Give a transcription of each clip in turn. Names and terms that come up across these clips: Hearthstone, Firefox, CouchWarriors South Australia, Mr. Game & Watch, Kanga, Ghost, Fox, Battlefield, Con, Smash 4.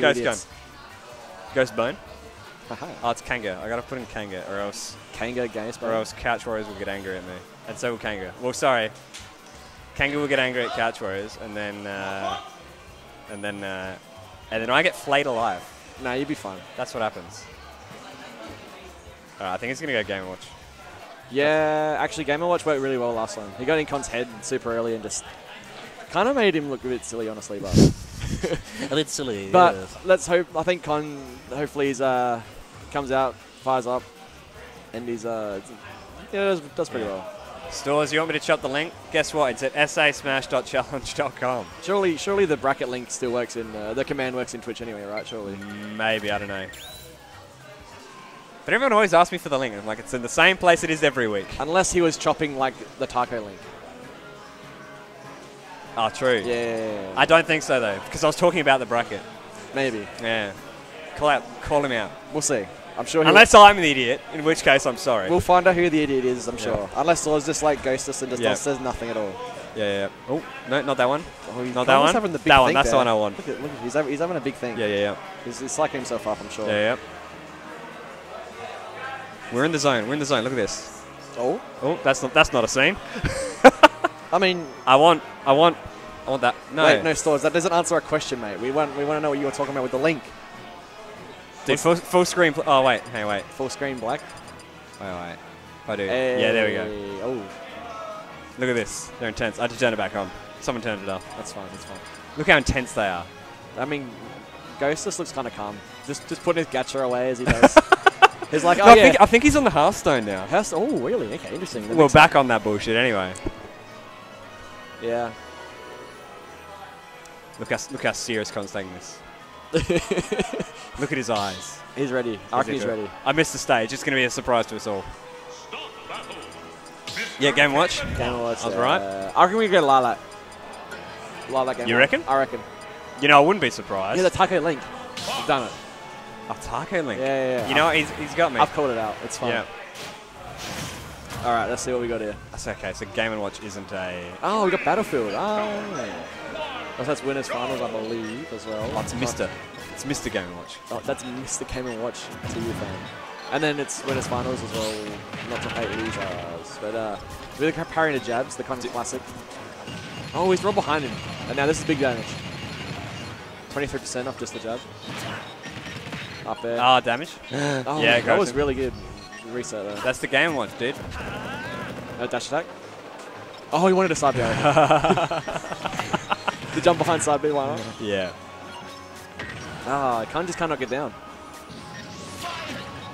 Ghost gun. Ghost bone. Oh, it's Kanga. I gotta put in Kanga, or else. Kanga, Ghost bone. Or else CouchWarriors will get angry at me, and so will Kanga. Well, sorry. Kanga will get angry at CouchWarriors, and then I get flayed alive. Nah, you'd be fine. That's what happens. Alright, I think he's gonna go Game & Watch. Yeah, actually, Game & Watch worked really well last time. He got in Con's head super early and just kind of made him look a bit silly, honestly, but. A bit silly. But yeah, let's hope. I think Con hopefully he's, comes out, fires up, and he's yeah, does pretty well. Stores, you want me to chop the link? Guess what? It's at sasmash.challenge.com. Surely the bracket link still works in the command works in Twitch anyway, right? Surely. Maybe, I don't know. But everyone always asks me for the link. I'm like, it's in the same place it is every week. Unless he was chopping like the taco link. Oh, true. Yeah. I don't think so, though, because I was talking about the bracket. Maybe. Yeah. Call him out. We'll see. I'm sure. Unless I'm the idiot, in which case I'm sorry. We'll find out who the idiot is, I'm sure. Unless Laws just like ghosts us and just says nothing at all. Yeah, yeah. Oh, no, not that one. Oh, not that one. Having the big that one, that's there. The one I want. Look at, he's having a big thing. Yeah, yeah, yeah. He's cycling himself up, I'm sure. Yeah, yeah. We're in the zone. We're in the zone. Look at this. Oh. Oh, that's not a scene. I mean, I want that. No. Wait, no, Stores. That doesn't answer our question, mate. We want to know what you were talking about with the link. Dude, full screen. Oh wait, hey, wait. Full screen black. Wait. I do. Hey. Yeah, there we go. Oh. Look at this. They're intense. I just turned it back on. Someone turned it off. That's fine. That's fine. Look how intense they are. I mean, Ghost just looks kind of calm. Just putting his gacha away as he does. He's like, oh no, yeah. I think he's on the Hearthstone now. Hearthstone? Oh, really? Okay, interesting. That we're back on that bullshit anyway. Yeah. Look how serious Con's taking this. Look at his eyes. He's ready. Arky's ready. I missed the stage. It's going to be a surprise to us all. Yeah, Game & Watch. Game & Watch. I was right. I reckon we could go Lilac. Lilac Game & Watch. You reckon? I reckon. You know, I wouldn't be surprised. Yeah, the Taco Link. I've done it. A taco link. Yeah. You know what? He's got me. I've called it out. It's fine. Yeah. All right, let's see what we got here. That's okay. So Game & Watch isn't a. Oh, we got Battlefield. Oh. That's winners finals, I believe, as well. Oh, it's Mr. It's Mr. Game & Watch. Oh, that's Mr. Game & Watch to you, fan. And then it's winners finals as well. Not to hate losers, but we're parrying the jabs, the kind of classic. Oh, he's right behind him, and now this is big damage. 23% off just the jab. Up there. Ah, damage. Oh, yeah, that was really good. Reset there. That's the Game & Watch, dude. No dash attack. Oh, he wanted a side B. The jump behind side B, why not? Yeah. Ah, Con just cannot get down.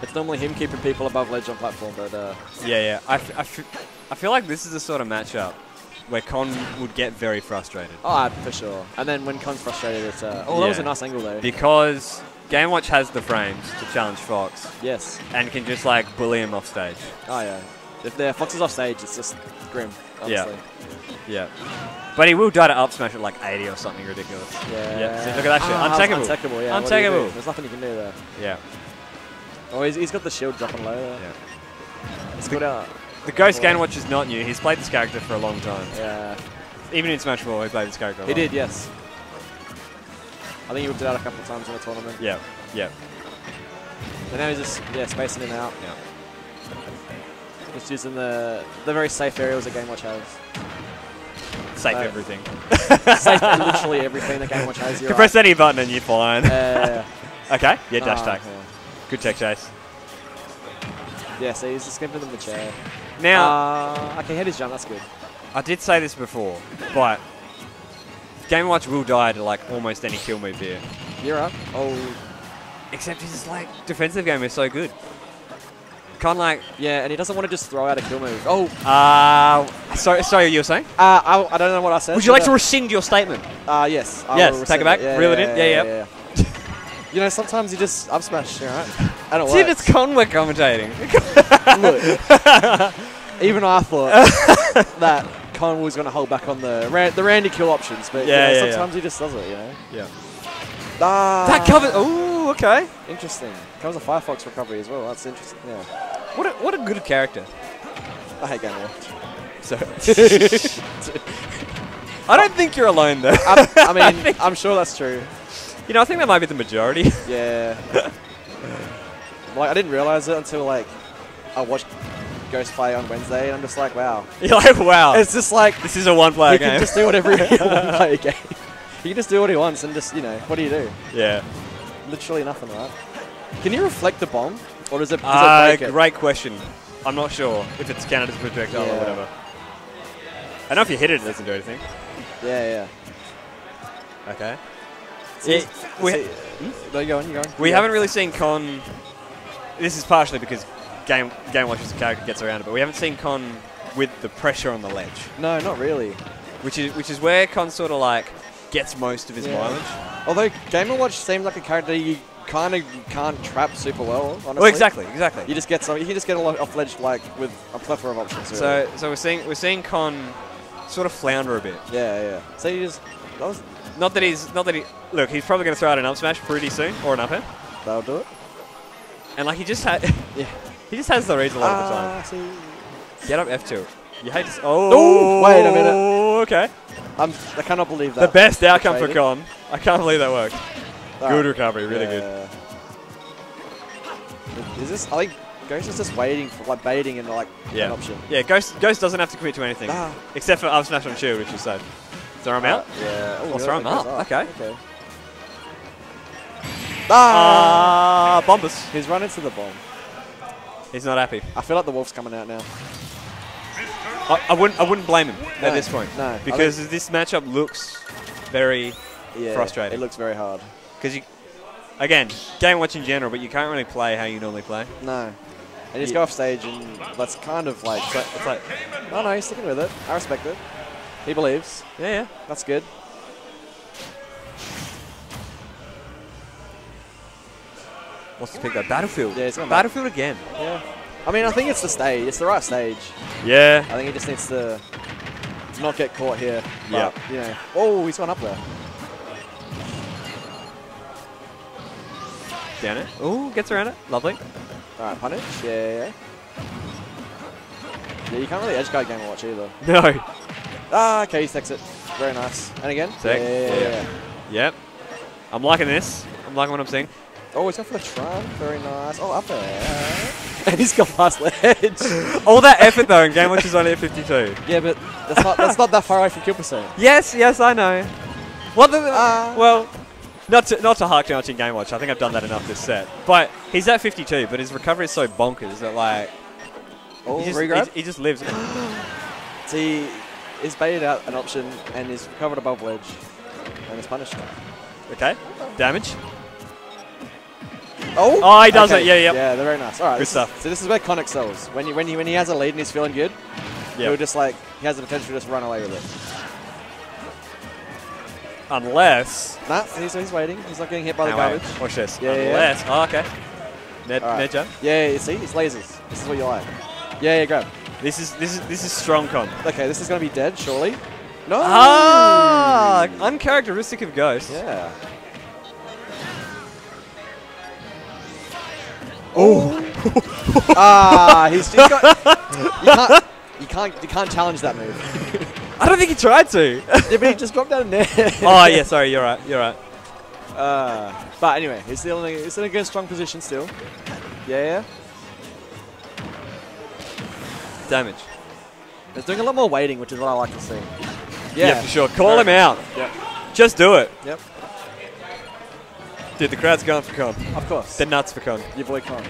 It's normally him keeping people above ledge on platform, but. Yeah. I feel like this is the sort of matchup where Con would get very frustrated. Oh, for sure. And then when Con's frustrated, it's. Oh, that was a nice angle there. Because. Game & Watch has the frames to challenge Fox. Yes. And can just like bully him off stage. Oh yeah. If the Fox is off stage, it's just grim. Honestly. Yeah. But he will die to up smash at like 80 or something ridiculous. Yeah. See, look at that shit. Untackable. Yeah. Untackable. There's nothing you can do there. Yeah. Oh, he's got the shield dropping low there. Yeah. It's good out. The Ghost Game & Watch is not new. He's played this character for a long time. Yeah. Even in Smash 4, he played this character. He did, yes. I think he whipped it out a couple of times in the tournament. Yeah. And now he's just spacing him out. Yeah. Just using the very safe areas that Game & Watch has. Safe everything. Safe literally everything that Game & Watch has. You press any button and you're fine. Okay. Yeah. Dash attack. Yeah. Good tech chase. Yeah. So he's just skimping them the chair. Now. I can hit his jump. That's good. I did say this before, but. Game & Watch will die to like almost any kill move here. You're up. Oh. Except his like defensive game is so good. Con like and he doesn't want to just throw out a kill move. Oh. Sorry, you were saying? I don't know what I said. Would you like to rescind your statement? Yes. Yes. Take it back. Reel it in. Yeah. You know, sometimes you just up smash, right? And it works. Dude, it's Con we're commentating. Look. Even I thought that. Con was going to hold back on the Randy kill options, but you know, sometimes he just does it, you know? Yeah. That covers... Ooh, okay. Interesting. Covers a Firefox recovery as well. That's interesting, yeah. What a good character. I hate Game & Watch. So I don't think you're alone, though. I mean, I'm sure that's true. You know, I think that might be the majority. Yeah. Like, I didn't realize it until, like, I watched Ghost play on Wednesday, and I'm just like, wow. You're like, wow. It's just like... This is a one-player game. You can just do whatever you want. You can just do what he wants and just, you know, what do you do? Yeah. Literally nothing, right? Can you reflect the bomb? Or does it break it? Great question. I'm not sure if it's counted as a projectile or whatever. I know if you hit it, it doesn't do anything. Yeah, yeah. Okay. We haven't really seen Con... This is partially because Game Watch's character gets around it, but we haven't seen Con with the pressure on the ledge. No, not really. Which is where Con sort of like gets most of his mileage. Although Game Watch seems like a character you kind of can't trap super well. Honestly. Well, exactly. You just get some. You just get a lot off ledge like with a plethora of options. Really. So we're seeing Con sort of flounder a bit. Yeah, yeah. So you just not that he look. He's probably going to throw out an up smash pretty soon or an up air. That'll do it. And like he just has the reads a lot of the time. See. Get up F2. You hate to oh, ooh, wait a minute. Okay. I cannot believe that. The best outcome for Con. I can't believe that worked. Oh. Good recovery, really good. Is this? I think Ghost is just waiting for like baiting and like an option. Yeah, Ghost doesn't have to commit to anything except for up smash on shield, which is safe. Throw him out. Yeah. Ooh, throw him up. Okay. Okay. Ah! Bombus. He's run into the bomb. He's not happy. I feel like the wolf's coming out now. I wouldn't blame him at this point. No. Because this matchup looks very frustrating. It looks very hard. Because you, again, Game Watch in general, but you can't really play how you normally play. No. And you just go off stage and that's kind of like... It's like no, he's sticking with it. I respect it. He believes. Yeah, yeah. That's good. Wants to pick that Battlefield. Yeah, it's Battlefield again. Yeah. I mean, I think it's the stage. It's the right stage. Yeah. I think he just needs to not get caught here. Yeah. You know. Oh, he's gone up there. Down it. Oh, gets around it. Lovely. All right, punish. Yeah. Yeah, you can't really edge guard Game Watch either. No. Ah, okay, he takes it. Very nice. And again. Sick. Yeah. Yep. I'm liking this. I'm liking what I'm seeing. Oh, he's going for the trump. Very nice. Oh, up there. And he's got past ledge. All that effort, though, and Game Watch is only at 52. Yeah, but that's not that far away from kill percent. Yes, I know. Well, not to hark too much in Game Watch. I think I've done that enough this set. But he's at 52, but his recovery is so bonkers that, like... Oh, he just lives. See, he's baited out an option, and he's recovered above ledge. And he's punished. Okay. Damage. Oh, he does it. Yeah. Yeah, they're very nice. All right, good stuff. So this is where Con excels. When he has a lead and he's feeling good, he'll just like he has the potential to just run away with it. Unless he's waiting. He's not getting hit by the garbage. Watch this. Yeah, unless okay. Ned jump. Yeah, you see, it's lasers. This is what you like. Yeah, grab. This is strong Con. Okay, this is gonna be dead surely. No. Ah, uncharacteristic of Ghost. Yeah. Oh! You can't challenge that move. I don't think he tried to. Yeah, but he just dropped down there. Oh yeah, sorry, you're right. But anyway, he's in a good strong position still. Yeah. Damage. It's doing a lot more waiting, which is what I like to see. Yeah, for sure. Call him out. Yep. Just do it. Yep. Dude, the crowd's going for Con. Of course. They're nuts for Con. Your boy Con.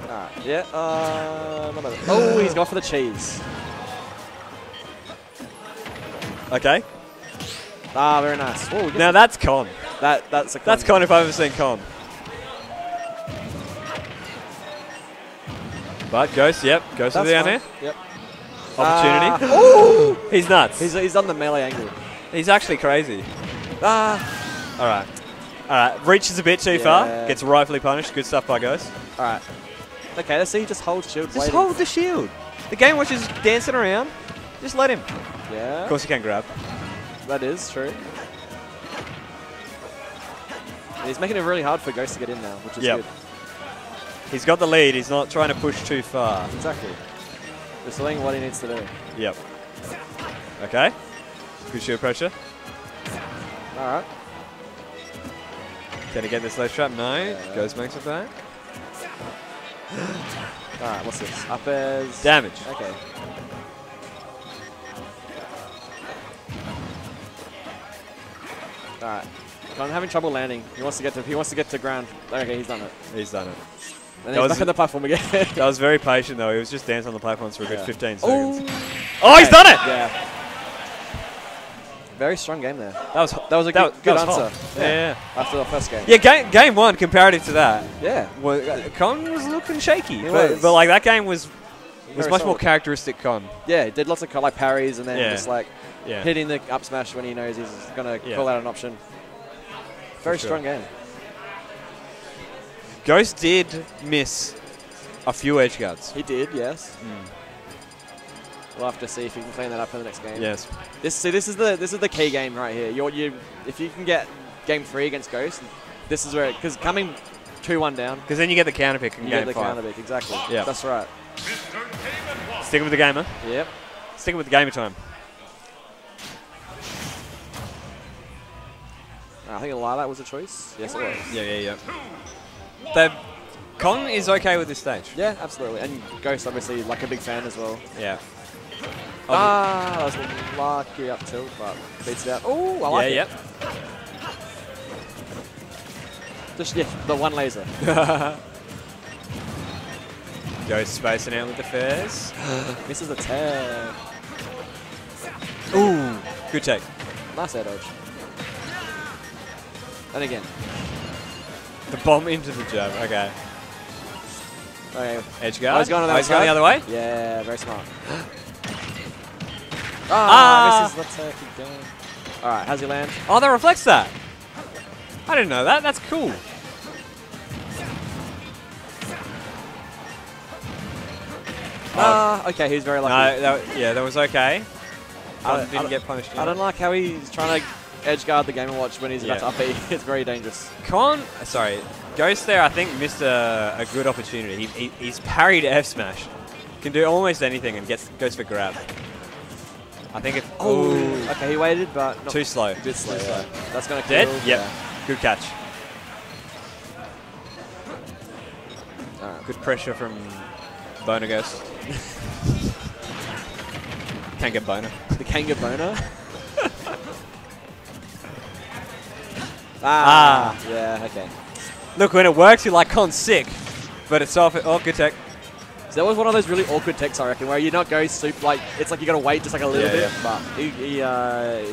Alright, yeah. Oh, he's gone for the cheese. Okay. Ah, very nice. Ooh, now that's Con. That's a Con. That's Con if I've ever seen Con. But Ghost, Ghost is down there. Yep. Opportunity. Oh! He's nuts. He's done the melee angle. He's actually crazy. Ah! Alright. Reaches a bit too far. Gets rightfully punished. Good stuff by Ghost. Alright. Okay, let's see. He just holds shield. Just hold the shield. The Game Watch is dancing around. Just let him. Yeah. Of course he can grab. That is true. He's making it really hard for Ghost to get in now, which is good. He's got the lead. He's not trying to push too far. Exactly. Just doing what he needs to do. Yep. Okay. Good shield pressure. Alright. Can he get this ledge trap? No. Yeah. Ghost makes it back. Alright, what's this? Up airs. Damage. Okay. Alright. I'm having trouble landing. He wants to get to ground. Okay, he's done it. He's done it. And then he's back on the platform again. I was very patient though. He was just dancing on the platforms for a good 15 seconds. Oh, he's done it! Yeah. Very strong game there. That was a good answer. Yeah. After the first game. Yeah, game one comparative to that. Yeah. Well, Con was looking shaky, but like that game was much more characteristic Con. Yeah, he did lots of like parries and then just like hitting the up smash when he knows he's gonna call out an option. Very strong game. Ghost did miss a few edge guards. He did, yes. Mm. We'll have to see if you can clean that up for the next game. Yes. This is the key game right here. If you can get game 3 against Ghost, this is where because coming 2-1 down. Because then you get the counter pick in game 5. You get the counter pick, exactly. Yeah. That's right. Sticking with the gamer. Yep. Sticking with the gamer time. I think a lot of that was a choice. Yes, it was. Yeah. Con is okay with this stage. Yeah, absolutely. And Ghost obviously like a big fan as well. Yeah. Ah, that was lucky up tilt, but beats it out. Oh, I like it. Just the one laser. Ghost spacing out with the fairs. Misses the tear. Ooh, good take. Nice air dodge. And again. The bomb into the jab. Okay. Okay. Edge guard. Oh, he's going the other way? Yeah, very smart. This is the turkey game. Alright, how's he land? Oh, that reflects that. I didn't know that. That's cool. Okay, he was very lucky. No, that was okay. I didn't get punished. I don't like how he's trying to edge guard the Game & Watch when he's about to up E. It's very dangerous. Ghost there, I think, missed a good opportunity. He's parried F smash. Can do almost anything and goes for grab. I think it's... Oh, okay, he waited, but... Not too slow. Too slow. That's going to kill. Dead? Yep. Yeah. Good catch. Good pressure from Boner Ghost. Kanga Boner. The Kanga Boner? Yeah, okay. Look, when it works, you're like, Con's sick. But it's off... Oh, good tech. That was one of those really awkward techs, I reckon, where you not go soup, like, it's like you gotta wait just like a little bit, but he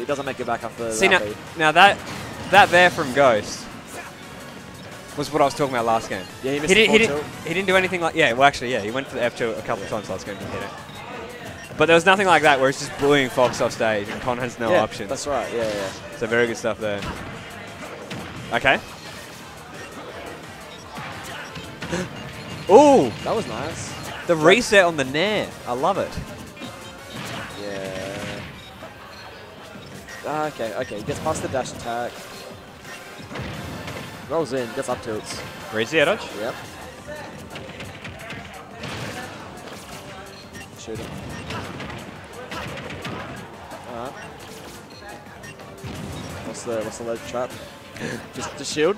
doesn't make it back up the now that there from Ghost was what I was talking about last game. Yeah, he didn't do anything like, well actually, he went for the F2 a couple of times last game to hit it. But there was nothing like that where it's just bullying Fox off stage and Con has no option. That's right, yeah. So very good stuff there. Okay. Ooh! That was nice. The reset on the Nair. I love it. Yeah. Okay. He gets past the dash attack. Rolls in. Gets up tilts. Reads the air dodge? Yep. Shoot him. Alright. What's the ledge trap? Just the shield?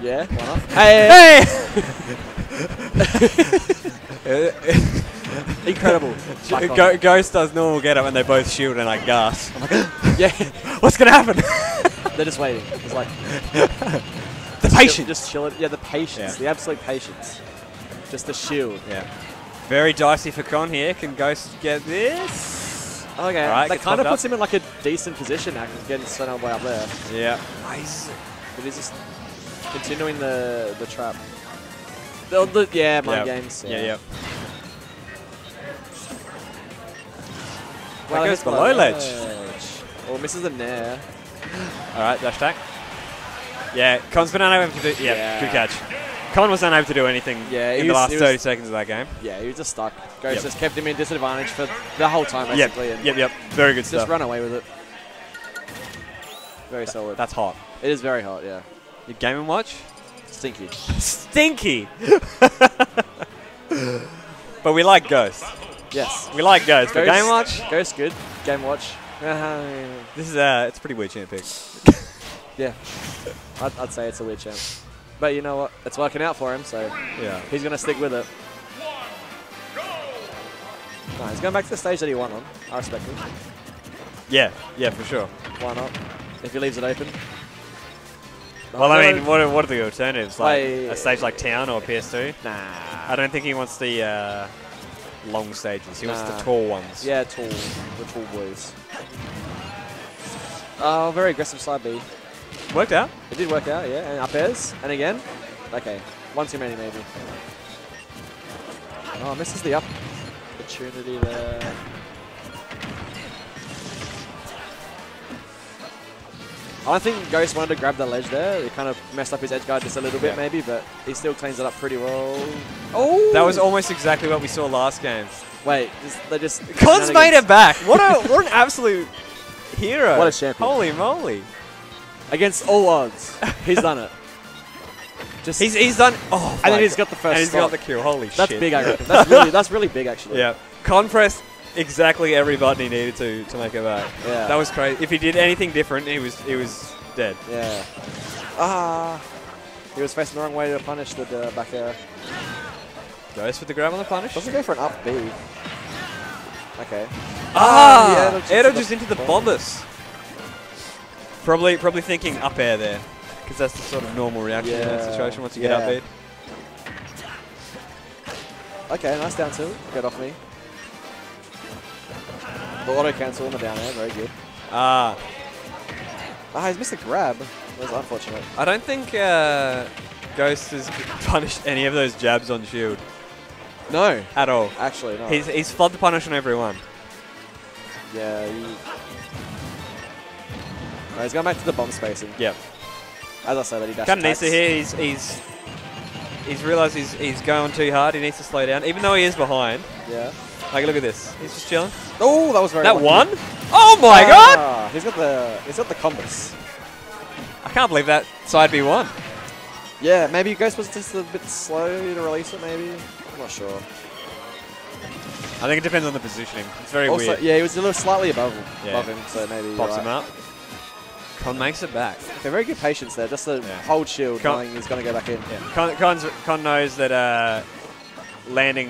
Yeah, why not? Hey! Incredible. Ghost does normal get up and they both shield and I gasp. I'm like, what's gonna happen? They're just waiting. It's like the patience. Just chill it. Yeah, the patience. Yeah. The absolute patience. Just the shield. Yeah. Very dicey for Con here. Can Ghost get this? Okay, right, that kind of puts him in like a decent position now, because getting spun all the way up there. Yeah. Nice. But he's just continuing the trap. Mind games. Yeah. Well, that goes below ledge. Or misses the Nair. Alright, dash attack. Yeah, Con's been unable to do... Yeah, good catch. Con was unable to do anything in the last 30 seconds of that game. Yeah, he was just stuck. Ghost just kept him in disadvantage for the whole time, basically. Yep. Very good stuff. Just run away with it. Very solid. That's hot. It is very hot, yeah. Your Game & Watch? Stinky. Stinky! But we like Ghost. Yes. We like Ghost. But Game & Watch? Ghost good. Game & Watch. It's a pretty weird champ pick. Yeah, I'd say it's a weird champ. But you know what? It's working out for him, so yeah, he's going to stick with it. Nah, he's going back to the stage that he won on. I respect him. Yeah, yeah, for sure. Why not? If he leaves it open. Well, I mean, what are the alternatives? Like a stage like Town or PS2? Nah. I don't think he wants the long stages. He wants the tall ones. Yeah, tall. The tall boys. Oh, very aggressive side B. Worked out. It did work out, yeah. And up airs. And again. Okay. One too many, maybe. Oh, misses the up opportunity there. I think Ghost wanted to grab the ledge there. He kind of messed up his edge guard just a little bit, maybe, but he still cleans it up pretty well. Oh! That was almost exactly what we saw last game. Wait, they just... Con's made it back! What an absolute hero! What a champion. Holy moly! Against all odds, he's done it. Just he's done... Oh, and then he's got the first and he's got the kill, holy shit. That's big, I reckon. That's really big, actually. Yeah. Con pressed exactly every button he needed to make it back. Yeah. That was crazy. If he did anything different, he was dead. Yeah. Ah. He was facing the wrong way to punish with the back air. Goes for the grab on the punish. Doesn't go for an up B. Okay. Ah! Yeah, air dodges into the bombus. Probably thinking up air there, because that's the sort of normal reaction in that situation once you get up B. Okay, nice down tilt. Get off me. The auto cancel on the down air, very good. Ah, he's missed a grab. That was unfortunate. I don't think Ghost has punished any of those jabs on shield. No. At all. Actually, no. He's flooded the punish on everyone. Yeah. No, he's going back to the bomb spacing. Yeah. As I said, he dashed. Kind of needs to hear. He's realised he's going too hard. He needs to slow down, even though he is behind. Yeah. Like, look at this. He's just chilling. Oh, that was very. That one? Oh my god! He's got the combos. I can't believe that side B1. Yeah, maybe Ghost was just a bit slow to release it. Maybe I'm not sure. I think it depends on the positioning. It's very weird. Yeah, he was a little slightly above him, so maybe pops him up. Con makes it back. Okay, very good patience there. Just to hold shield, knowing he's going to go back in. Yeah. Con knows that. Landing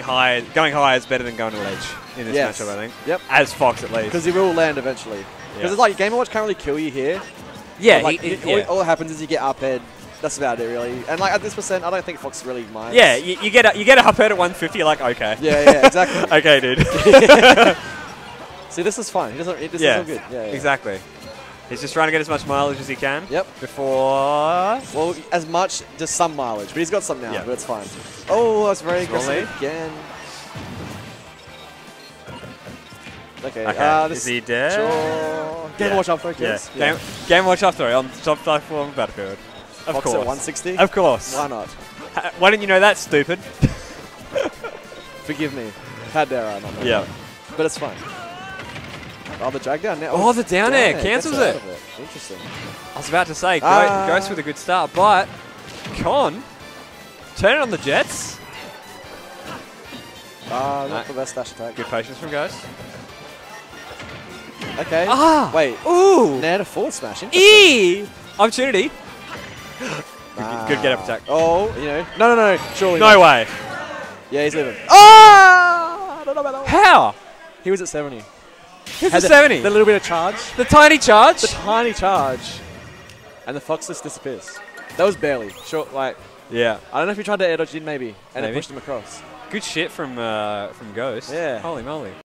high, going high is better than going to ledge in this matchup, I think. Yep. As Fox, at least. Because he will land eventually. Because it's like Game & Watch can't really kill you here. Yeah. Like, all that happens is you get up head. That's about it, really. And like at this percent, I don't think Fox really minds. Yeah. You get a up head at 150. You're like, okay. Yeah. Exactly. Okay, dude. See, this is fine. This is all good. Yeah. Exactly. He's just trying to get as much mileage as he can. Yep. Before... Well, as much, just some mileage. But he's got some now, but it's fine. Oh, that's very aggressive again. Okay. Is he dead? Sure. Game Watch after kills. Yeah. Game Watch after on top platform Battlefield. Of course. Fox at 160? Of course. Why not? Why didn't you know that, stupid? Forgive me. How dare I not know that. But it's fine. Oh, the drag down now. Oh, the down air cancels it. Interesting. I was about to say, Ghost with a good start, but Con, turn it on the Jets. Not the best dash attack. Good patience from Ghost. Okay. Wait. Ooh. Now to forward smash. E! Opportunity. Good get up attack. Oh, you know. No. Surely. No way. Yeah, he's living. Oh! I don't know about that one. How? He was at 70. Here's the 70. The little bit of charge. The tiny charge. The tiny charge. And the Fox just disappears. That was barely. Short, like... Yeah. I don't know if he tried to air dodge in, maybe. And it pushed him across. Good shit from Ghost. Yeah. Holy moly.